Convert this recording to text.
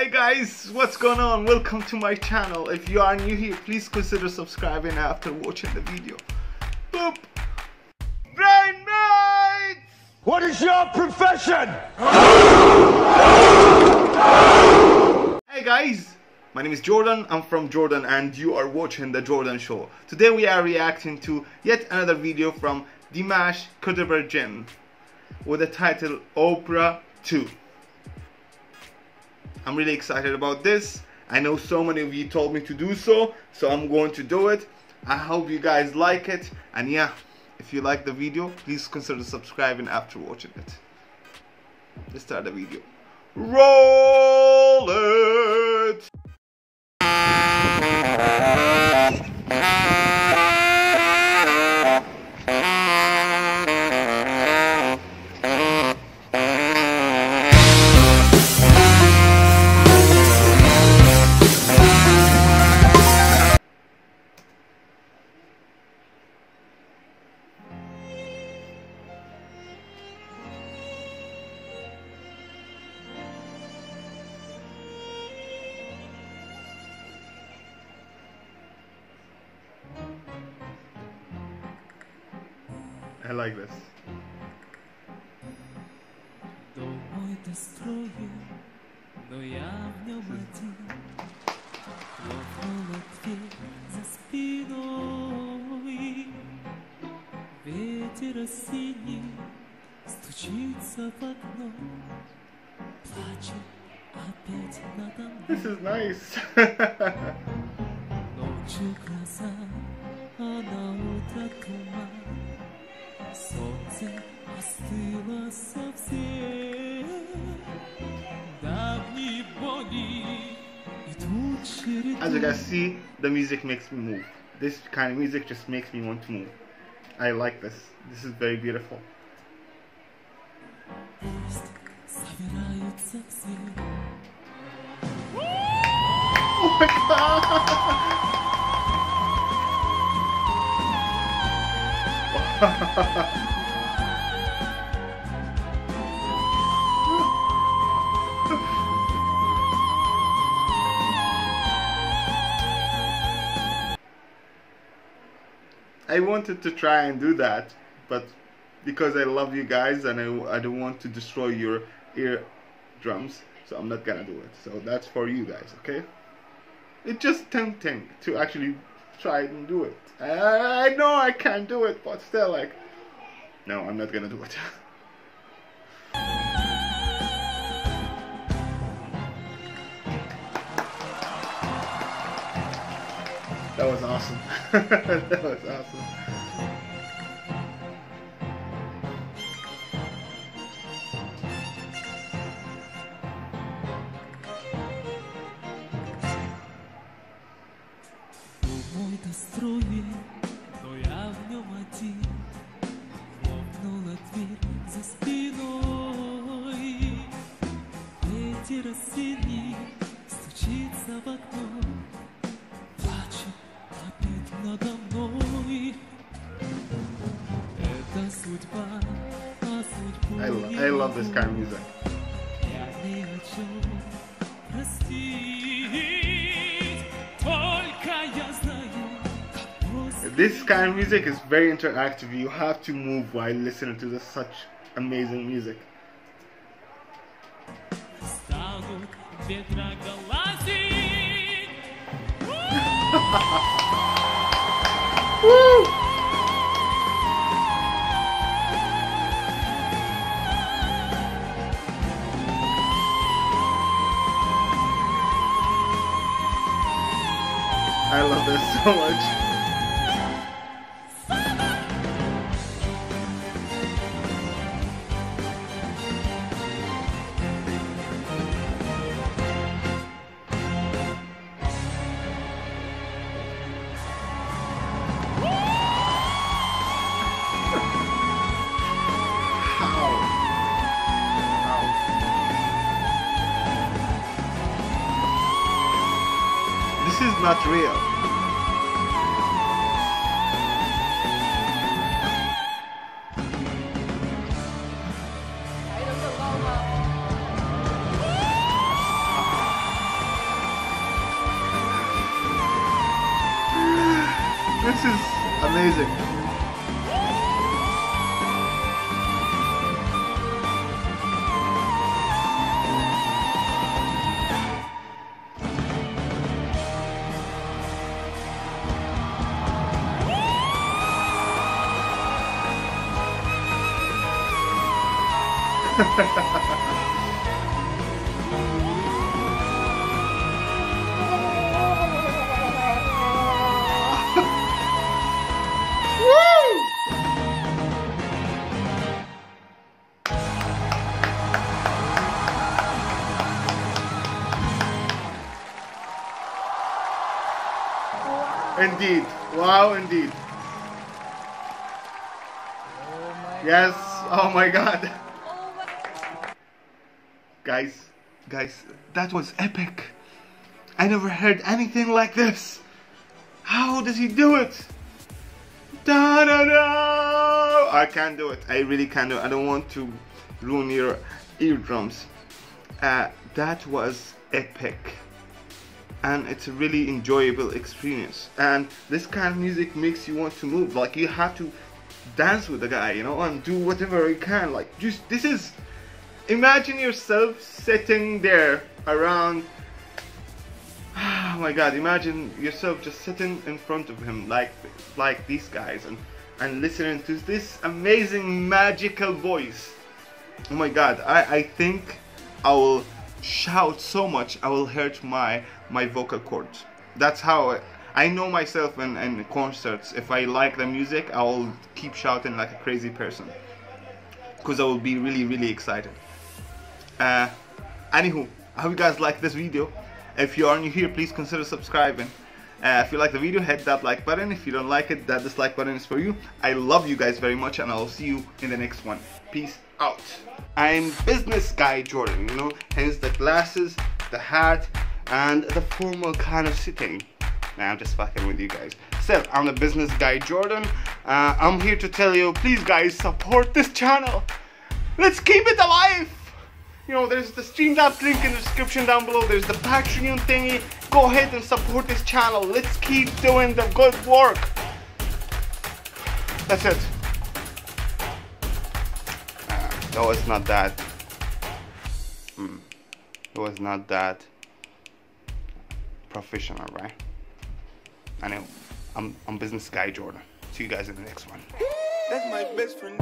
Hey guys, what's going on? Welcome to my channel. If you are new here, please consider subscribing after watching the video. Boop! Brain mates! What is your profession? Hey guys, my name is Jordan, I'm from Jordan and you are watching The Jordan Show. Today we are reacting to yet another video from Dimash Kudaibergen with the title Opera 2. I'm really excited about this. I know so many of you told me to do so, so I'm going to do it. I hope you guys like it, and yeah, if you like the video, please consider subscribing after watching it. Let's start the video. Roll it! I like this. This is nice. Солнце остыло совсем, давние боги идут чередой. As you guys see, the music makes me move. This kind of music just makes me want to move. I like this. This is very beautiful. Пусть собираются все. Oh my God! I wanted to try and do that, but because I love you guys and I don't want to destroy your eardrums, so I'm not gonna do it. So that's for you guys, okay? It's just tempting to actually try and do it. I know I can't do it, but still, like, no, I'm not gonna do it. That was awesome. That was awesome. I love this kind of music. This kind of music is very interactive. You have to move while listening to this, such amazing music. Woo! I love this so much. How? This is not real. This is amazing. Indeed. Wow, indeed. Oh my yes. God. Oh my God. Oh my God. Guys, that was epic. I never heard anything like this. How does he do it? Da-da-da! I can't do it. I really can't do it. I don't want to ruin your eardrums. That was epic. And it's a really enjoyable experience, and this kind of music makes you want to move. Like, you have to dance with the guy, you know, and do whatever you can. Like, just this is, imagine yourself sitting there around, oh my God, imagine yourself just sitting in front of him like these guys and listening to this amazing magical voice. Oh my God, I think I will shout so much I will hurt my vocal cords. That's how I know myself in concerts. If I like the music, I will keep shouting like a crazy person because I will be really excited. Anywho, I hope you guys like this video. If you are new here, please consider subscribing. If you like the video, hit that like button. If you don't like it, that dislike button is for you. I love you guys very much, and I'll see you in the next one. Peace out. I'm business guy Jordan, you know, hence the glasses, the hat, and the formal kind of sitting. Nah, I'm just fucking with you guys. So, I'm the business guy Jordan. I'm here to tell you, please guys, support this channel. Let's keep it alive. You know, there's the Streamlabs link in the description down below. There's the Patreon thingy. Go ahead and support this channel. Let's keep doing the good work. That's it. That was not that. It was not that professional, right? I know. I'm business guy Jordan. See you guys in the next one. That's my best friend.